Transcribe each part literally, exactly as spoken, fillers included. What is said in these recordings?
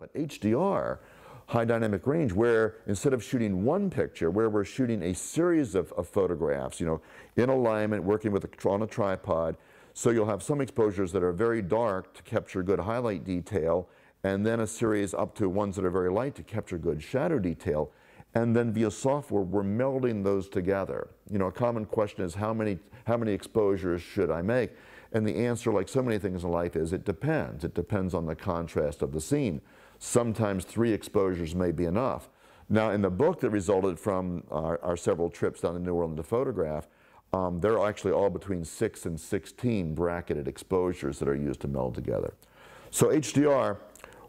But H D R, high dynamic range, where instead of shooting one picture, where we're shooting a series of, of photographs, you know, in alignment, working with a, on a tripod, so you'll have some exposures that are very dark to capture good highlight detail, and then a series up to ones that are very light to capture good shadow detail, and then via software, we're melding those together. You know, a common question is how many, how many exposures should I make? And the answer, like so many things in life, is it depends. It depends on the contrast of the scene. Sometimes three exposures may be enough. Now, in the book that resulted from our, our several trips down to New Orleans to photograph, um, they're actually all between six and sixteen bracketed exposures that are used to meld together. So H D R,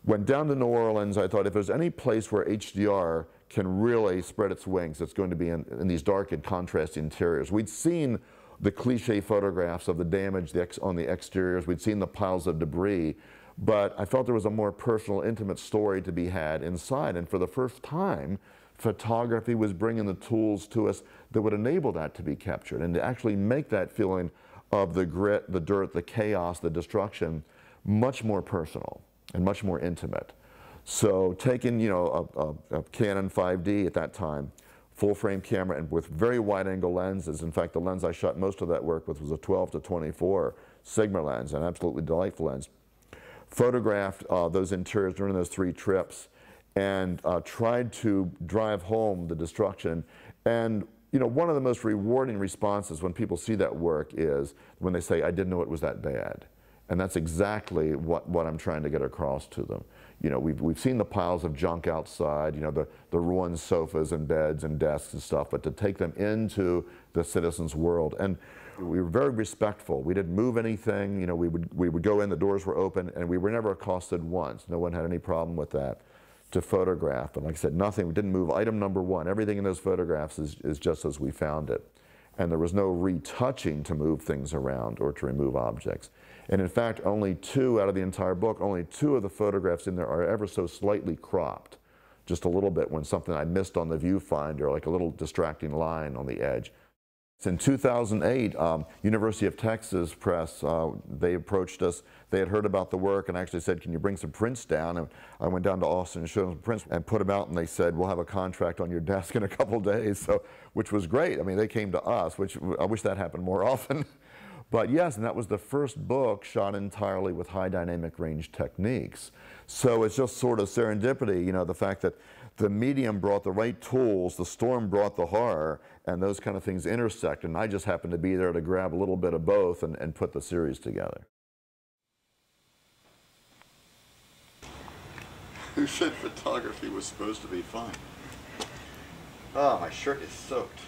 when down to New Orleans, I thought if there's any place where H D R can really spread its wings, it's going to be in, in these dark and contrast interiors. We'd seen the cliche photographs of the damage the ex on the exteriors, we'd seen the piles of debris, but I felt there was a more personal, intimate story to be had inside, and for the first time, photography was bringing the tools to us that would enable that to be captured, and to actually make that feeling of the grit, the dirt, the chaos, the destruction, much more personal and much more intimate. So taking, you know, a, a, a Canon five D at that time, full-frame camera, and with very wide-angle lenses. In fact, the lens I shot most of that work with was a twelve to twenty-four Sigma lens, an absolutely delightful lens. Photographed uh, those interiors during those three trips, and uh, tried to drive home the destruction. And you know, one of the most rewarding responses when people see that work is when they say, "I didn't know it was that bad." And that's exactly what, what I'm trying to get across to them. You know, we've, we've seen the piles of junk outside, you know, the, the ruined sofas and beds and desks and stuff, but to take them into the citizens' world. And we were very respectful. We didn't move anything. You know, we would, we would go in, the doors were open, and we were never accosted once. No one had any problem with that to photograph. But like I said, nothing, we didn't move item number one. Everything in those photographs is, is just as we found it. And there was no retouching to move things around or to remove objects. And in fact, only two out of the entire book, only two of the photographs in there are ever so slightly cropped, just a little bit when something I missed on the viewfinder, like a little distracting line on the edge. In two thousand eight, um, University of Texas Press, uh, they approached us. They had heard about the work and actually said, "Can you bring some prints down?" And I went down to Austin and showed them some prints and put them out, and they said, "We'll have a contract on your desk in a couple days," so, which was great. I mean, they came to us, which I wish that happened more often. But yes, and that was the first book shot entirely with high dynamic range techniques. So it's just sort of serendipity, you know, the fact that the medium brought the right tools, the storm brought the horror, and those kind of things intersect, and I just happened to be there to grab a little bit of both and, and put the series together. Who said photography was supposed to be fun? Oh, my shirt is soaked.